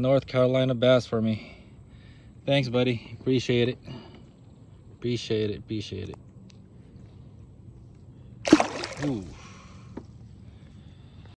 North Carolina bass for me. Thanks, buddy. Appreciate it. Appreciate it. Ooh.